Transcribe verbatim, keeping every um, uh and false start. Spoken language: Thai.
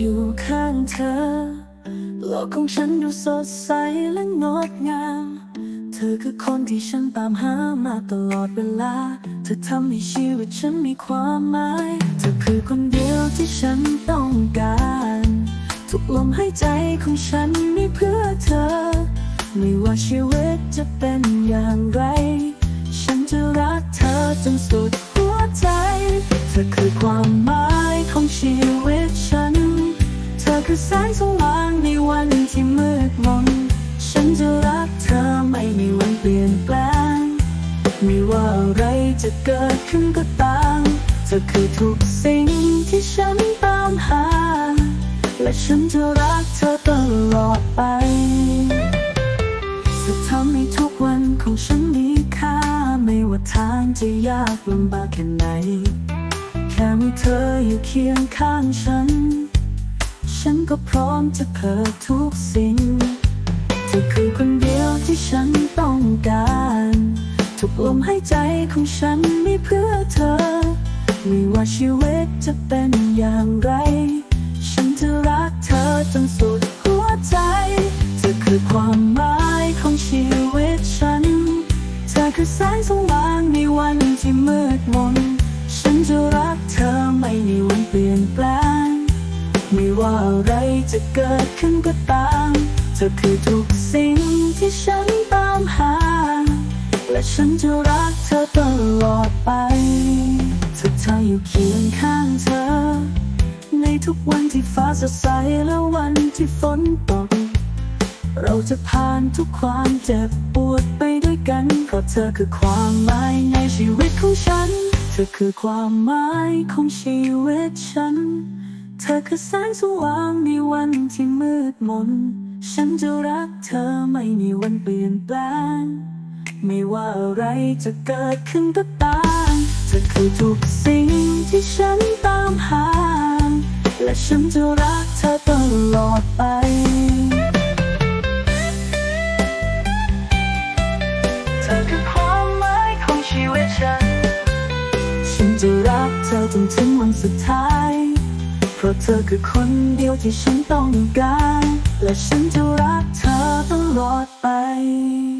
อยู่ข้างเธอโลกของฉันดูสดใสและงดงามเธอคือคนที่ฉันตามหามาตลอดเวลาเธอทำให้ชีวิตฉันมีความหมายเธอคือคนเดียวที่ฉันต้องการทุกลมหายใจของฉันมีเพื่อเธอไม่ว่าชีวิตจะเป็นอย่างไรฉันจะรักเธอจนสุดหัวใจเธอคือความหมายของชีวิตฉันเธอคือแสงสว่างในวันที่มืดมนฉันจะรักเธอไม่มีวันเปลี่ยนแปลงไม่ว่าอะไรจะเกิดขึ้นก็ตามเธอคือทุกสิ่งที่ฉันตามหาและฉันจะรักเธอตลอดไปเธอทำให้ทุกวันของฉันมีค่าไม่ว่าทางจะยากลำบากแค่ไหนแค่มีเธออยู่เคียงข้างฉันฉันก็พร้อมจะเผยทุกสิ่งเธอคือคนเดียวที่ฉันต้องการทุกลมหายใจของฉันมีเพื่อเธอไม่ว่าชีวิตจะเป็นอย่างไรฉันจะรักเธอจนสุดหัวใจเธอคือความหมายของชีวิตฉันเธอคือแสงสว่างในวันที่มืดมนฉันจะรักเธอไม่มีวันเปลี่ยนแปลงไม่ว่าอะไรจะเกิดขึ้นก็ตามเธอคือทุกสิ่งที่ฉันตามหาและฉันจะรักเธอตลอดไปถ้าเธออยู่เคียงข้างเธอในทุกวันที่ฟ้าสดใสและวันที่ฝนตกเราจะผ่านทุกความเจ็บปวดไปด้วยกันเพราะเธอคือความหมายในชีวิตของฉันเธอคือความหมายของชีวิตฉันเธอคือแสงสว่างในวันที่มืดมนฉันจะรักเธอไม่มีวันเปลี่ยนแปลงไม่ว่าอะไรจะเกิดขึ้นก็ตามเธอคือทุกสิ่งที่ฉันตามหาและฉันจะรักเธอตลอดไปเธอคือความหมายของชีวิตฉันฉันจะรักเธอจนถึงวันสุดท้ายเพราะเธอคือคนเดียวที่ฉันต้องการและฉันจะรักเธอตลอดไป